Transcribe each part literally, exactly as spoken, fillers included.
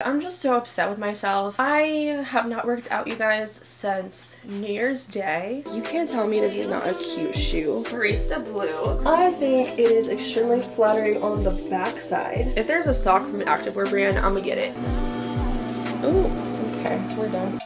I'm just so upset with myself. I have not worked out, you guys, since New Year's Day. You can't tell me this is not a cute shoe. Barista Blue. I think it is extremely flattering on the back side. If there's a sock from an activewear brand, I'm gonna get it. Ooh, okay, we're done.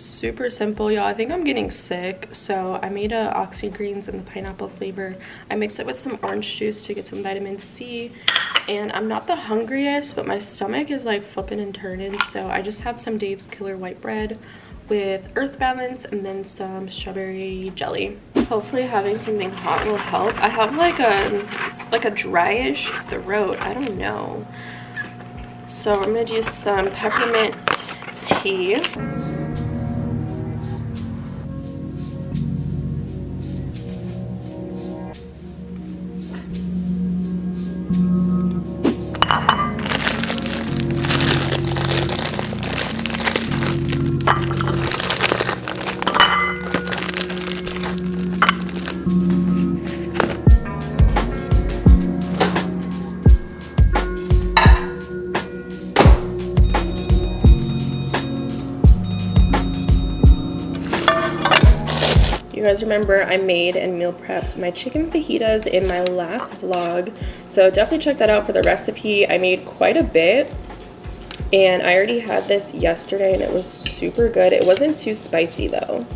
Super simple, y'all. I think I'm getting sick, so I made a Oxygreens in the pineapple flavor. I mixed it with some orange juice to get some vitamin C, and I'm not the hungriest, but my stomach is like flipping and turning, so I just have some Dave's Killer White Bread with Earth Balance and then some strawberry jelly. Hopefully having something hot will help. I have like a like a dryish throat, I don't know, so I'm gonna do some peppermint tea. You guys remember I made and meal prepped my chicken fajitas in my last vlog, so definitely check that out for the recipe. I made quite a bit, and I already had this yesterday and it was super good. It wasn't too spicy though.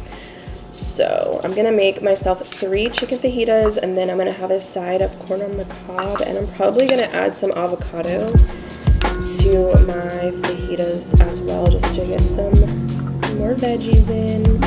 So I'm gonna make myself three chicken fajitas, and then I'm gonna have a side of corn on the cob, and I'm probably gonna add some avocado to my fajitas as well, just to get some more veggies in.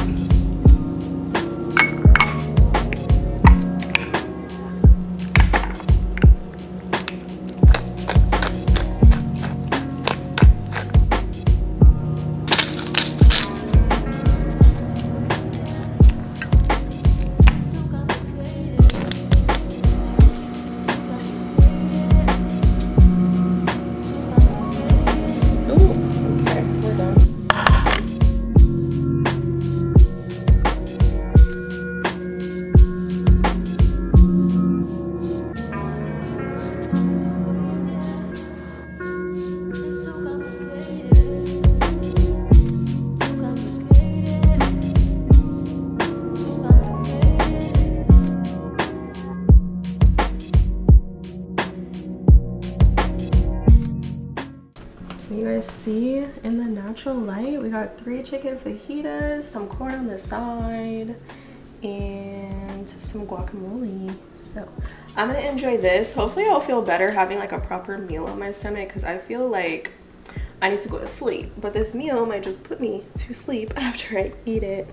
See, in the natural light, we got three chicken fajitas, some corn on the side, and some guacamole. So I'm gonna enjoy this. Hopefully I'll feel better having like a proper meal on my stomach, because I feel like I need to go to sleep, but this meal might just put me to sleep after I eat it.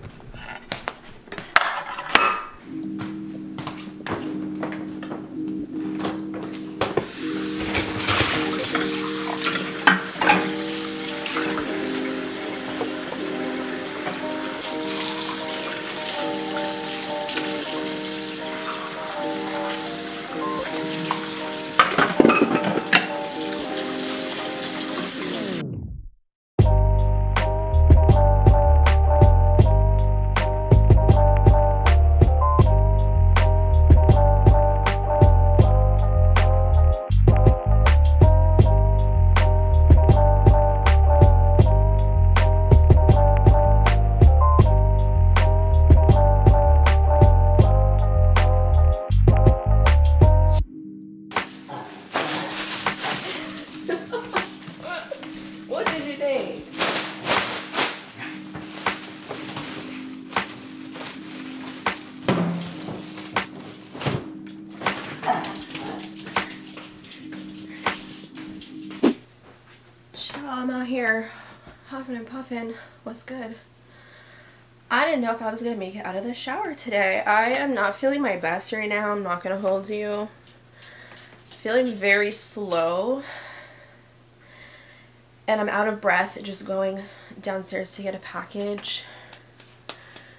here huffing and puffing. What's good? I didn't know if I was going to make it out of the shower today. I am not feeling my best right now. I'm not going to hold you. Feeling very slow. And I'm out of breath just going downstairs to get a package.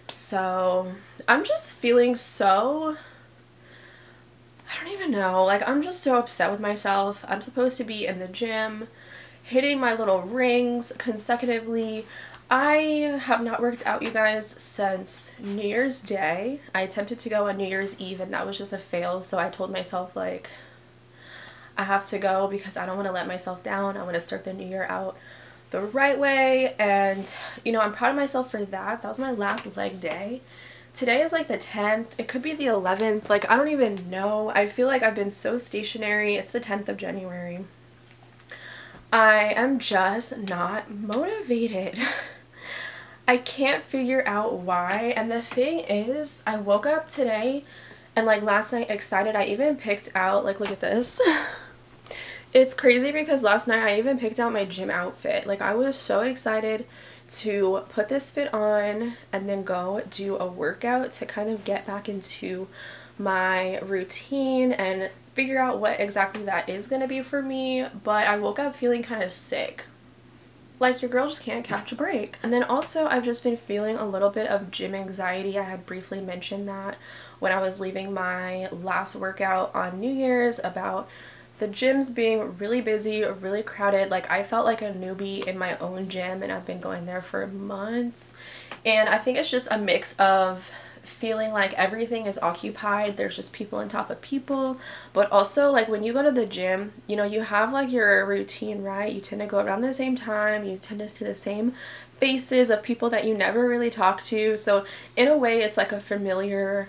So I'm just feeling so, I don't even know. Like, I'm just so upset with myself. I'm supposed to be in the gym, hitting my little rings consecutively. I have not worked out, you guys, since New Year's Day. I attempted to go on New Year's Eve and that was just a fail, so I told myself, like, I have to go because I don't want to let myself down. I want to start the new year out the right way, and, you know, I'm proud of myself for that. That was my last leg day. Today is like the tenth. It could be the eleventh. Like, I don't even know. I feel like I've been so stationary. It's the tenth of January. I am just not motivated. I can't figure out why, and the thing is, I woke up today and, like, last night excited. I even picked out, like, look at this. It's crazy because last night I even picked out my gym outfit. Like, I was so excited to put this fit on and then go do a workout to kind of get back into my routine and figure out what exactly that is going to be for me. But I woke up feeling kind of sick. Like, your girl just can't catch a break. And then also, I've just been feeling a little bit of gym anxiety. I had briefly mentioned that when I was leaving my last workout on New Year's about the gyms being really busy, really crowded. Like, I felt like a newbie in my own gym, and I've been going there for months. And I think it's just a mix of feeling like everything is occupied, there's just people on top of people, but also, like, when you go to the gym, you know, you have, like, your routine, right? You tend to go around the same time, you tend to see the same faces of people that you never really talk to. So in a way, it's like a familiar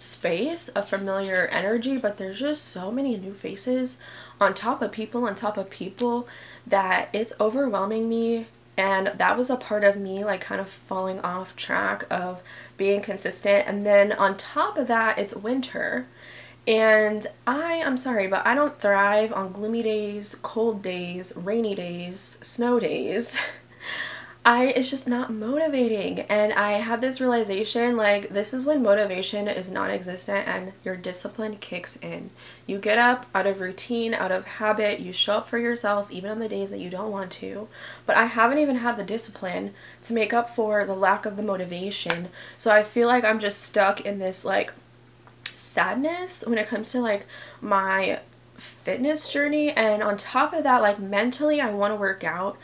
space, a familiar energy, but there's just so many new faces on top of people on top of people that it's overwhelming me. And that was a part of me, like, kind of falling off track of being consistent. And then on top of that, it's winter. And I am sorry, but I don't thrive on gloomy days, cold days, rainy days, snow days. I, it's just not motivating. And I had this realization, like, this is when motivation is non-existent and your discipline kicks in. You get up out of routine, out of habit, you show up for yourself even on the days that you don't want to. But I haven't even had the discipline to make up for the lack of the motivation. So I feel like I'm just stuck in this, like, sadness when it comes to, like, my fitness journey. And on top of that, like, mentally, I want to work out.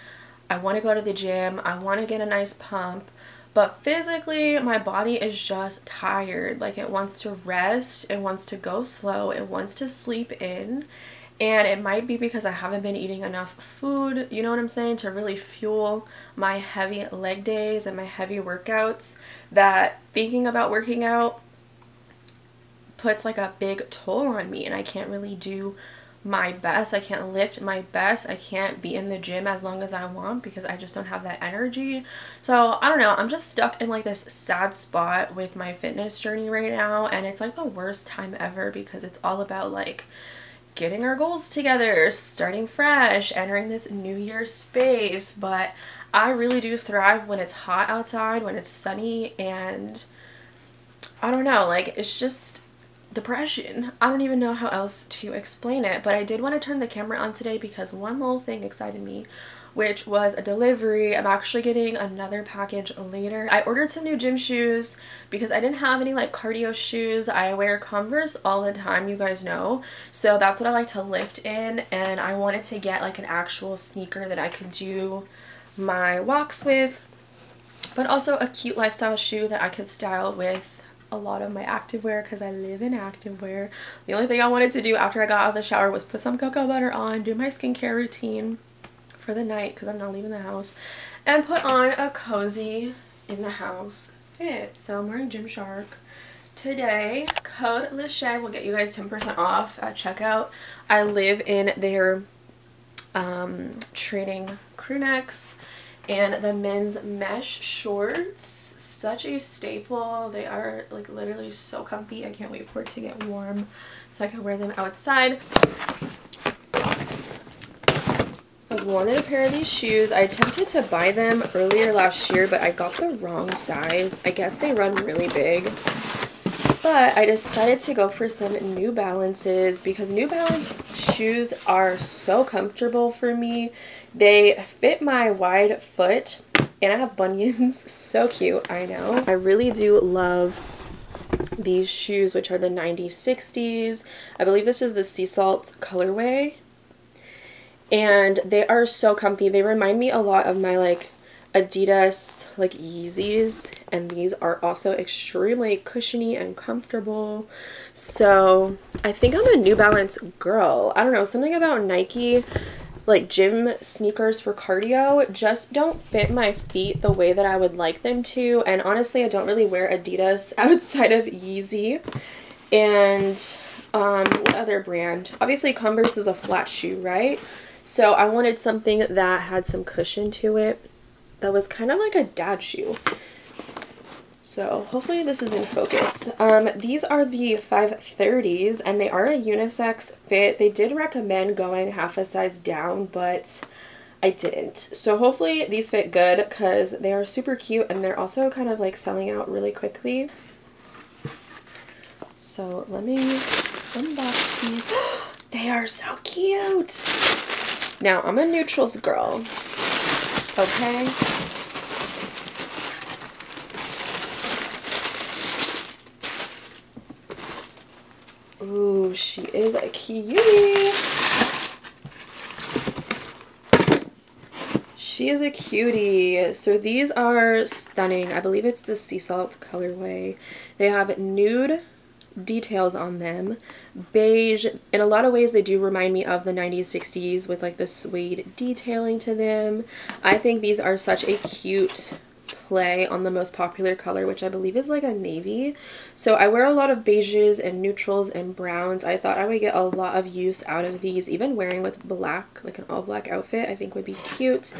I want to go to the gym, I want to get a nice pump, but physically my body is just tired. Like, it wants to rest, it wants to go slow, it wants to sleep in. And it might be because I haven't been eating enough food, you know what I'm saying, to really fuel my heavy leg days and my heavy workouts, that thinking about working out puts, like, a big toll on me, and I can't really do my best. I can't lift my best. I can't be in the gym as long as I want because I just don't have that energy. So I don't know, I'm just stuck in, like, this sad spot with my fitness journey right now, and it's, like, the worst time ever because it's all about, like, getting our goals together, starting fresh, entering this new year space. But I really do thrive when it's hot outside, when it's sunny, and I don't know, like, it's just depression. I don't even know how else to explain it. But I did want to turn the camera on today because one little thing excited me, which was a delivery. I'm actually getting another package later. I ordered some new gym shoes because I didn't have any, like, cardio shoes. I wear Converse all the time, you guys know, so that's what I like to lift in, and I wanted to get, like, an actual sneaker that I could do my walks with, but also a cute lifestyle shoe that I could style with a lot of my activewear because I live in activewear. The only thing I wanted to do after I got out of the shower was put some cocoa butter on, do my skincare routine for the night because I'm not leaving the house, and put on a cozy in the house fit. So I'm wearing Gymshark today. Code Lachey will get you guys ten percent off at checkout. I live in their um, training crew necks and the men's mesh shorts, such a staple. They are, like, literally so comfy. I can't wait for it to get warm so I can wear them outside. Oh wanted a pair of these shoes. I attempted to buy them earlier last year, but I got the wrong size. I guess they run really big. But I decided to go for some New Balances because New Balance shoes are so comfortable for me. They fit my wide foot and I have bunions. So cute, I know. I really do love these shoes, which are the ninety sixties. I believe this is the Sea Salt colorway. And they are so comfy. They remind me a lot of my like Adidas like Yeezys, and these are also extremely cushiony and comfortable. So I think I'm a New Balance girl. I don't know, something about Nike like gym sneakers for cardio just don't fit my feet the way that I would like them to, and honestly I don't really wear Adidas outside of Yeezy and um what other brand. Obviously Converse is a flat shoe, right? So I wanted something that had some cushion to it, that was kind of like a dad shoe. So hopefully this is in focus. Um, these are the five thirties and they are a unisex fit. They did recommend going half a size down, but I didn't. So hopefully these fit good because they are super cute and they're also kind of like selling out really quickly. So let me unbox these. They are so cute. Now I'm a neutrals girl. Okay. Ooh, she is a cutie. She is a cutie. So these are stunning. I believe it's the Sea Salt colorway. They have nude details on them, beige. In a lot of ways they do remind me of the nineties sixties with like the suede detailing to them. I think these are such a cute play on the most popular color, which I believe is like a navy. So I wear a lot of beiges and neutrals and browns. I thought I would get a lot of use out of these, even wearing with black, like an all black outfit I think would be cute.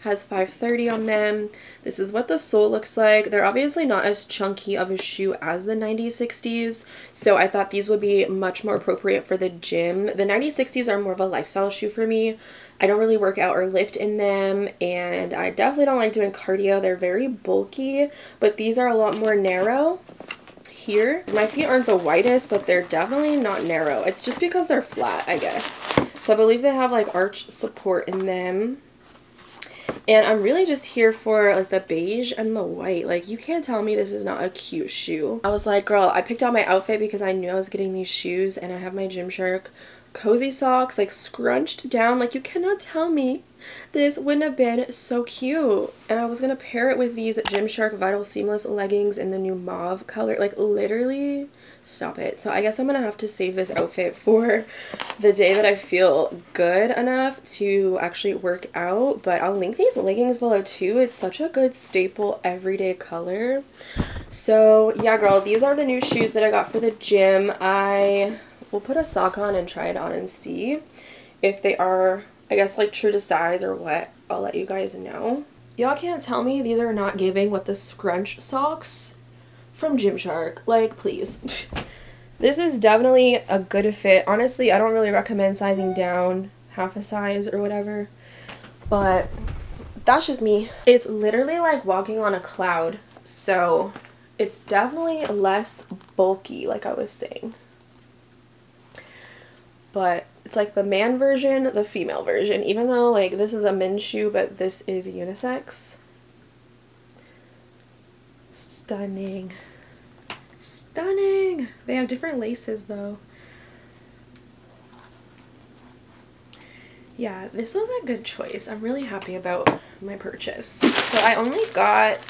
Has five thirty on them. This is what the sole looks like. They're obviously not as chunky of a shoe as the nineties sixties, so I thought these would be much more appropriate for the gym. The nineties sixties are more of a lifestyle shoe for me. I don't really work out or lift in them, and I definitely don't like doing cardio. They're very bulky, but these are a lot more narrow here. My feet aren't the widest, but they're definitely not narrow. It's just because they're flat, I guess. So I believe they have like arch support in them. And I'm really just here for like the beige and the white. Like you can't tell me this is not a cute shoe. I was like, girl, I picked out my outfit because I knew I was getting these shoes, and I have my Gymshark cozy socks like scrunched down. Like you cannot tell me this wouldn't have been so cute. And I was gonna pair it with these Gymshark Vital Seamless leggings in the new mauve color. Like literally, stop it. So I guess I'm gonna have to save this outfit for the day that I feel good enough to actually work out, but I'll link these leggings below too. It's such a good staple everyday color. So yeah, girl, these are the new shoes that I got for the gym. I will put a sock on and try it on and see if they are, I guess, like true to size or what. I'll let you guys know. Y'all can't tell me these are not giving with the scrunch socks from Gymshark. Like, please. This is definitely a good fit. Honestly, I don't really recommend sizing down half a size or whatever, but that's just me. It's literally like walking on a cloud, so it's definitely less bulky, like I was saying. But it's like the man version, the female version, even though like this is a men's shoe, but this is unisex. Stunning. Stunning! They have different laces though. Yeah, this was a good choice. I'm really happy about my purchase. So I only got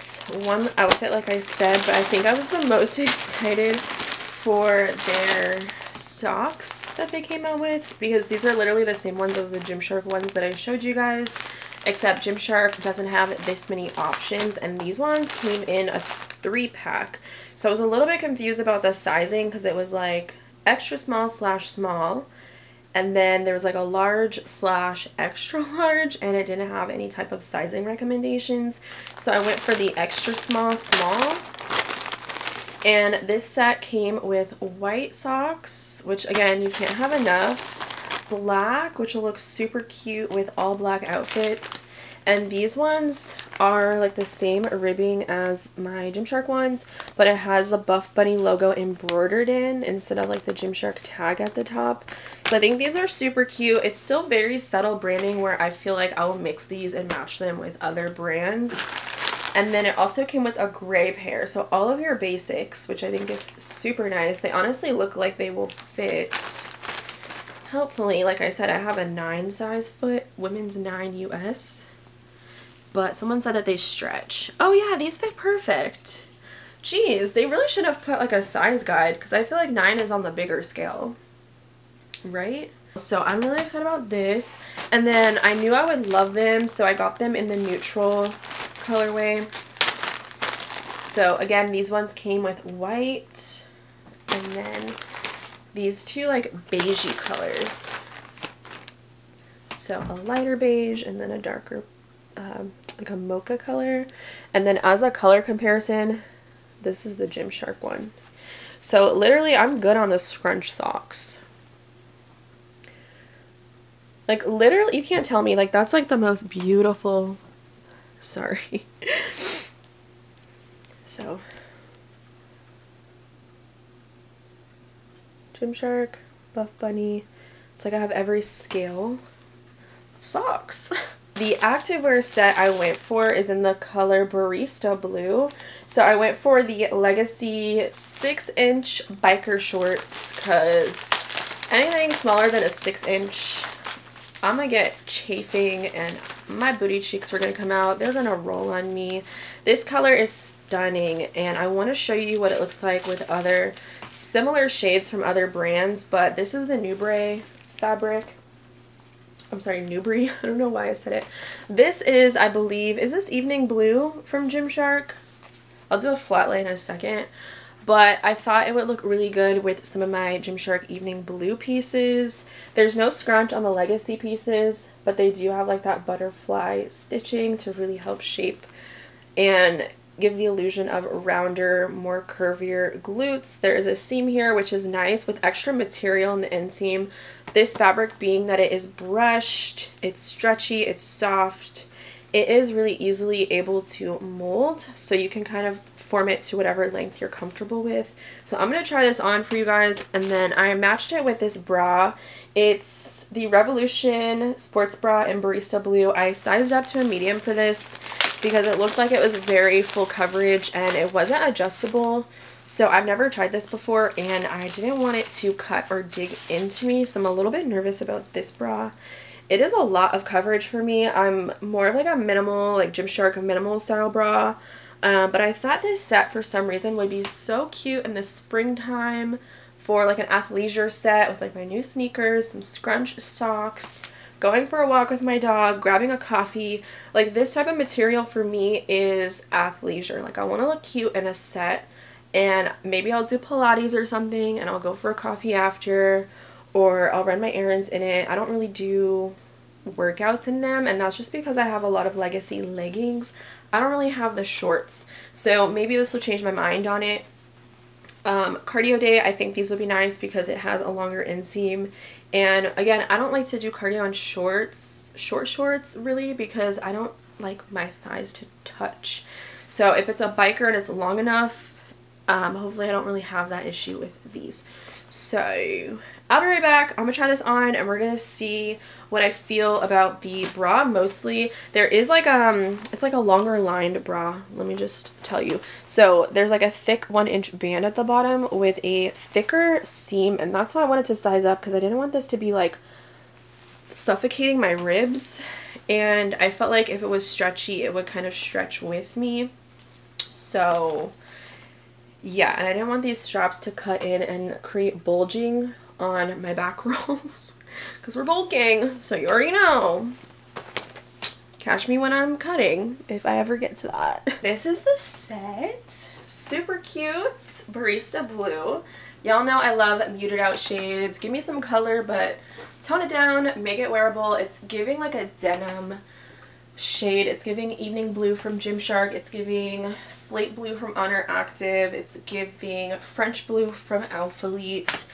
one outfit, like I said, but I think I was the most excited for their socks that they came out with, because these are literally the same ones as the Gymshark ones that I showed you guys, except Gymshark doesn't have this many options, and these ones came in a three pack. So I was a little bit confused about the sizing because it was like extra small slash small, and then there was like a large slash extra large, and it didn't have any type of sizing recommendations. So I went for the extra small small. And this set came with white socks, which again, you can't have enough. black, which will look super cute with all black outfits. And these ones are like the same ribbing as my Gymshark ones, but it has the Buff Bunny logo embroidered in instead of like the Gymshark tag at the top. So I think these are super cute. It's still very subtle branding where I feel like I'll mix these and match them with other brands. And then it also came with a gray pair. So all of your basics, which I think is super nice. They honestly look like they will fit. Helpfully, like I said, I have a nine size foot, women's nine U S. But someone said that they stretch. Oh yeah, these fit perfect. Jeez, they really should have put like a size guide because I feel like nine is on the bigger scale, right? So I'm really excited about this. And then I knew I would love them, so I got them in the neutral colorway. So again, these ones came with white and then these two like beigey colors. So a lighter beige and then a darker Um, like a mocha color. And then as a color comparison, this is the Gymshark one. So literally I'm good on the scrunch socks. Like literally you can't tell me, like that's like the most beautiful, sorry. So Gymshark, Buff Bunny, it's like I have every scale of socks. The activewear set I went for is in the color Barista Blue. So I went for the Legacy six inch biker shorts because anything smaller than a six inch, I'm going to get chafing and my booty cheeks are going to come out. They're going to roll on me. This color is stunning and I want to show you what it looks like with other similar shades from other brands. But this is the Nubray fabric. I'm sorry, Nubray. I don't know why I said it. This is, I believe, is this Evening Blue from Gymshark? I'll do a flat lay in a second. But I thought it would look really good with some of my Gymshark Evening Blue pieces. There's no scrunch on the Legacy pieces, but they do have like that butterfly stitching to really help shape and give the illusion of rounder, more curvier glutes. There is a seam here, which is nice with extra material in the inseam. This fabric being that it is brushed, it's stretchy, it's soft, it is really easily able to mold, so you can kind of form it to whatever length you're comfortable with. So I'm going to try this on for you guys, and then I matched it with this bra. It's the Revolution sports bra in Barista Blue. I sized up to a medium for this because it looked like it was very full coverage and it wasn't adjustable. So I've never tried this before and I didn't want it to cut or dig into me, so I'm a little bit nervous about this bra. It is a lot of coverage for me. I'm more of like a minimal, like Gymshark minimal style bra, um, but I thought this set for some reason would be so cute in the springtime for like an athleisure set with like my new sneakers, some scrunch socks, going for a walk with my dog, grabbing a coffee. Like this type of material for me is athleisure. Like I want to look cute in a set. And maybe I'll do Pilates or something and I'll go for a coffee after, or I'll run my errands in it. I don't really do workouts in them, and that's just because I have a lot of Legacy leggings. I don't really have the shorts, so maybe this will change my mind on it. Um, cardio day, I think these would be nice because it has a longer inseam. And again, I don't like to do cardio on shorts, short shorts really, because I don't like my thighs to touch. So if it's a biker and it's long enough, Um, hopefully I don't really have that issue with these. So I'll be right back. I'm gonna try this on and we're gonna see what I feel about the bra. Mostly there is like um it's like a longer lined bra, let me just tell you. So there's like a thick one inch band at the bottom with a thicker seam, and that's why I wanted to size up because I didn't want this to be like suffocating my ribs, and I felt like if it was stretchy it would kind of stretch with me. So yeah, and I didn't want these straps to cut in and create bulging on my back rolls because we're bulking, so you already know. Catch me when I'm cutting if I ever get to that. This is the set. Super cute. Barista Blue. Y'all know I love muted out shades. Give me some color, but tone it down, make it wearable. It's giving like a denim shade. It's giving Evening Blue from Gymshark. It's giving Slate Blue from Honor Active. It's giving French Blue from Alphalete.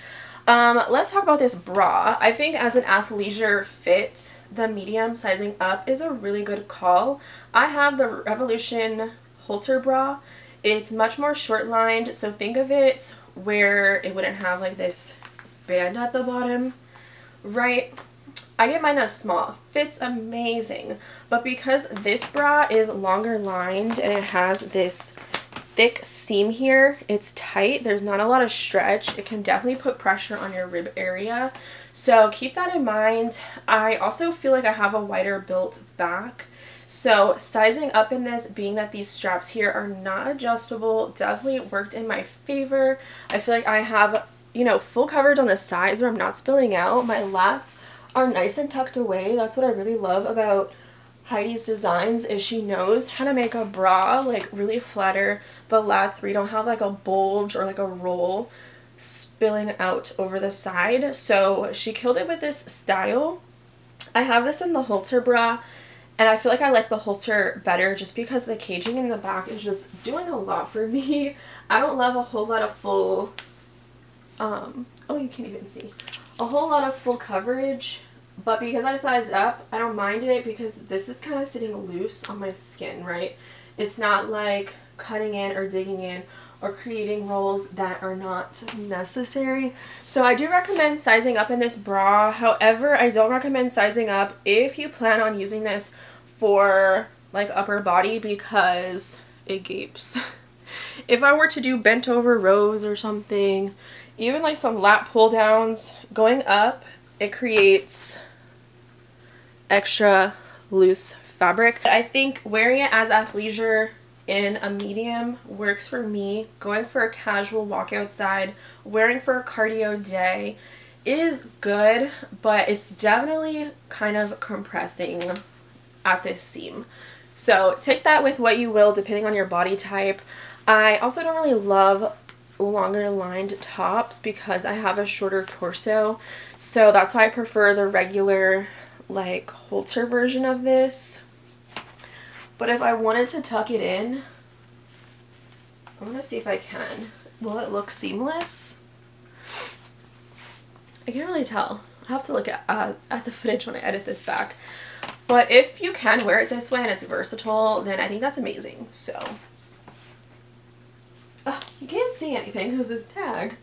Um, let's talk about this bra. I think as an athleisure fit, the medium sizing up is a really good call. I have the Revolution halter bra. It's much more short-lined, so think of it where it wouldn't have like this band at the bottom, right? I get mine as small. Fits amazing. But because this bra is longer lined and it has this thick seam here, it's tight. There's not a lot of stretch. It can definitely put pressure on your rib area. So keep that in mind. I also feel like I have a wider built back. So sizing up in this, being that these straps here are not adjustable, definitely worked in my favor. I feel like I have, you know, full coverage on the sides where I'm not spilling out. My lats are nice and tucked away. That's what I really love about Heidi's designs, is she knows how to make a bra like really flatter the lats where you don't have like a bulge or like a roll spilling out over the side. So she killed it with this style. I have this in the halter bra, and I feel like I like the halter better just because the caging in the back is just doing a lot for me. I don't love a whole lot of full um oh you can't even see a whole lot of full coverage, but because I sized up, I don't mind it because this is kind of sitting loose on my skin, right? It's not like cutting in or digging in or creating rolls that are not necessary. So I do recommend sizing up in this bra. However, I don't recommend sizing up if you plan on using this for like upper body, because it gapes. If I were to do bent over rows or something, even like some lat pull downs, going up, it creates extra loose fabric. I think wearing it as athleisure in a medium works for me. Going for a casual walk outside, wearing for a cardio day is good, but it's definitely kind of compressing at this seam. So take that with what you will, depending on your body type. I also don't really love longer lined tops because I have a shorter torso, so that's why I prefer the regular like halter version of this. But if I wanted to tuck it in, I'm gonna see if I can. Will it look seamless? I can't really tell. I have to look at, uh, at the footage when I edit this back. But if you can wear it this way and it's versatile, then I think that's amazing. So Uh, you can't see anything because it's tag.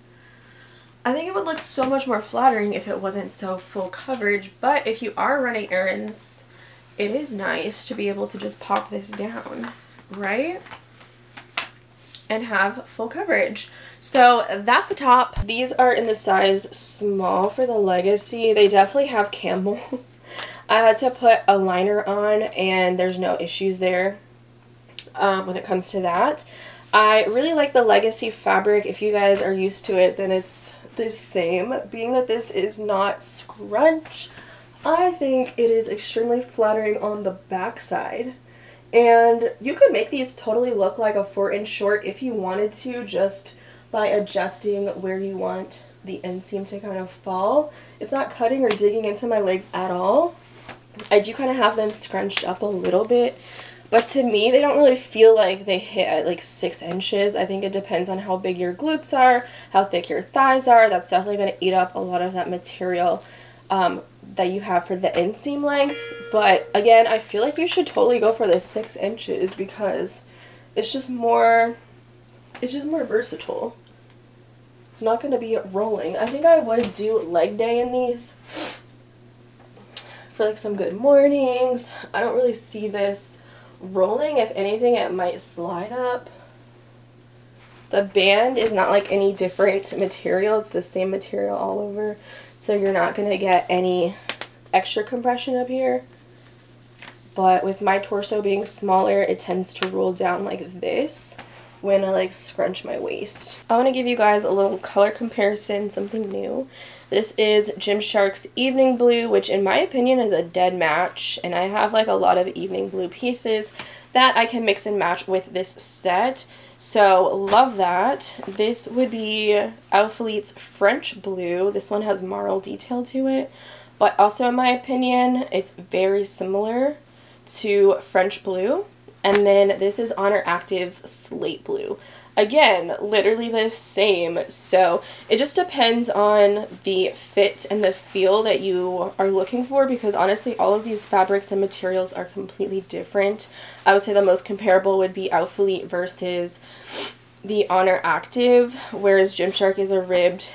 I think it would look so much more flattering if it wasn't so full coverage, but if you are running errands, it is nice to be able to just pop this down, right? And have full coverage. So that's the top. These are in the size small for the Legacy. They definitely have camel. I had to put a liner on and there's no issues there um, when it comes to that. I really like the Legacy fabric. If you guys are used to it, then it's the same. Being that this is not scrunch, I think it is extremely flattering on the backside. And you could make these totally look like a four inch short if you wanted to, just by adjusting where you want the inseam to kind of fall. It's not cutting or digging into my legs at all. I do kind of have them scrunched up a little bit, but to me, they don't really feel like they hit at like six inches. I think it depends on how big your glutes are, how thick your thighs are. That's definitely going to eat up a lot of that material um, that you have for the inseam length. But again, I feel like you should totally go for the six inches because it's just more, it's just more versatile. I'm not going to be rolling. I think I would do leg day in these for like some good mornings. I don't really see this rolling. If anything, it might slide up. The band is not like any different material. It's the same material all over, so you're not going to get any extra compression up here. But with my torso being smaller, it tends to roll down like this when I like scrunch my waist. I want to give you guys a little color comparison, something new. This is Gymshark's Evening Blue, which in my opinion is a dead match, and I have like a lot of Evening Blue pieces that I can mix and match with this set, so love that. This would be Alphalete's French Blue. This one has marl detail to it, but also in my opinion, it's very similar to French Blue. And then this is Honor Active's Slate Blue. Again, literally the same. So it just depends on the fit and the feel that you are looking for, because honestly all of these fabrics and materials are completely different. I would say the most comparable would be Alphalete versus the Honor Active, whereas Gymshark is a ribbed,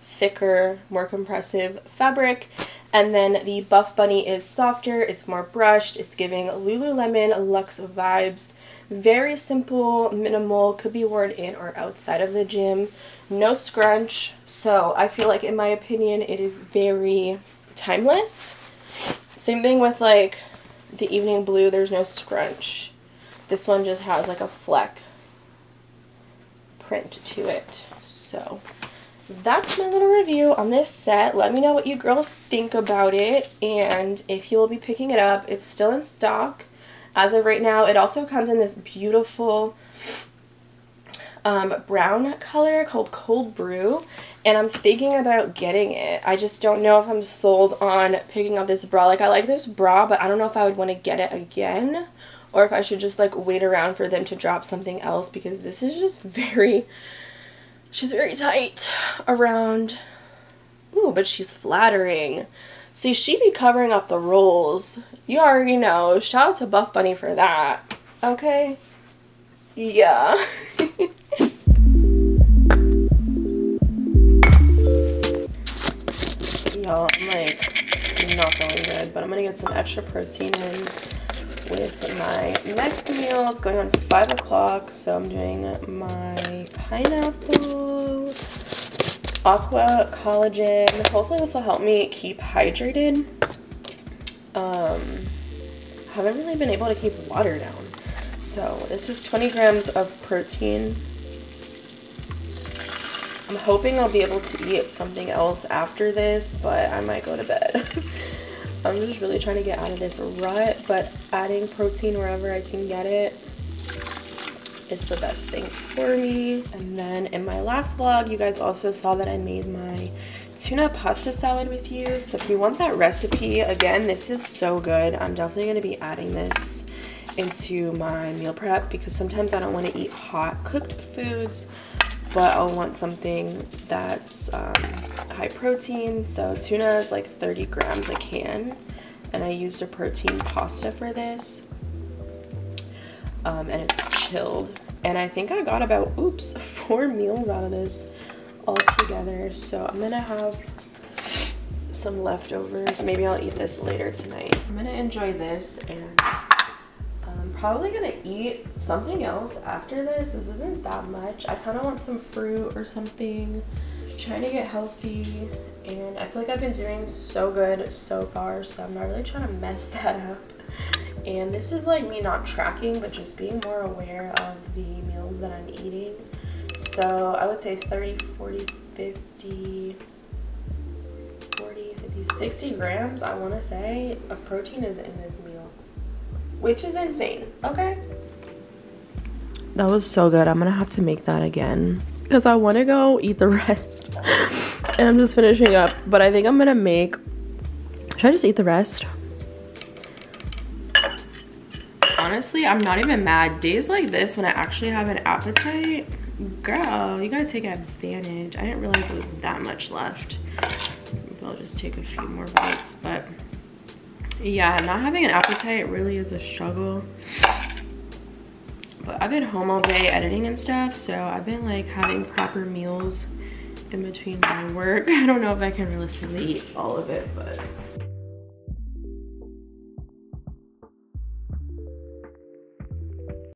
thicker, more compressive fabric. And then the Buff Bunny is softer, it's more brushed, it's giving Lululemon luxe vibes. Very simple, minimal, could be worn in or outside of the gym. No scrunch, so I feel like in my opinion it is very timeless. Same thing with like the Evening Blue, there's no scrunch. This one just has like a fleck print to it, so... that's my little review on this set. Let me know what you girls think about it and if you will be picking it up. It's still in stock as of right now. It also comes in this beautiful um, brown color called Cold Brew, and I'm thinking about getting it. I just don't know if I'm sold on picking up this bra. Like, I like this bra, but I don't know if I would want to get it again or if I should just like wait around for them to drop something else, because this is just very... she's very tight around, ooh, but she's flattering. See, she be covering up the rolls. You already know. Shout out to Buff Bunny for that. Okay? Yeah. Y'all, I'm like not feeling good, but I'm gonna get some extra protein in with my next meal. It's going on five o'clock, so I'm doing my pineapple Aqua Collagen. Hopefully this will help me keep hydrated. Um, haven't really been able to keep water down. So this is twenty grams of protein. I'm hoping I'll be able to eat something else after this, but I might go to bed. I'm just really trying to get out of this rut, but adding protein wherever I can get it is the best thing for me. And then in my last vlog, you guys also saw that I made my tuna pasta salad with you. So if you want that recipe, again, this is so good. I'm definitely going to be adding this into my meal prep because sometimes I don't want to eat hot cooked foods, but I'll want something that's um, high protein. So tuna is like thirty grams a can, and I used a protein pasta for this, um, and it's chilled. And I think I got about, oops, four meals out of this all together. So I'm gonna have some leftovers. Maybe I'll eat this later tonight. I'm gonna enjoy this, and I'm probably gonna eat something else after this. This isn't that much. I kind of want some fruit or something. I'm trying to get healthy, and I feel like I've been doing so good so far, so I'm not really trying to mess that up. And this is like me not tracking, but just being more aware of the meals that I'm eating. So I would say thirty, forty, fifty, forty, fifty, sixty grams, I want to say, of protein is in this meal, which is insane. Okay, that was so good. I'm gonna have to make that again because I want to go eat the rest. And I'm just finishing up, but I think I'm gonna make... should I just eat the rest? Honestly, I'm not even mad. Days like this when I actually have an appetite, girl, you gotta take advantage. I didn't realize it was that much left. So maybe I'll just take a few more bites. But yeah, not having an appetite really is a struggle, but I've been home all day editing and stuff, so I've been like having proper meals in between my work. I don't know if I can realistically eat all of it, but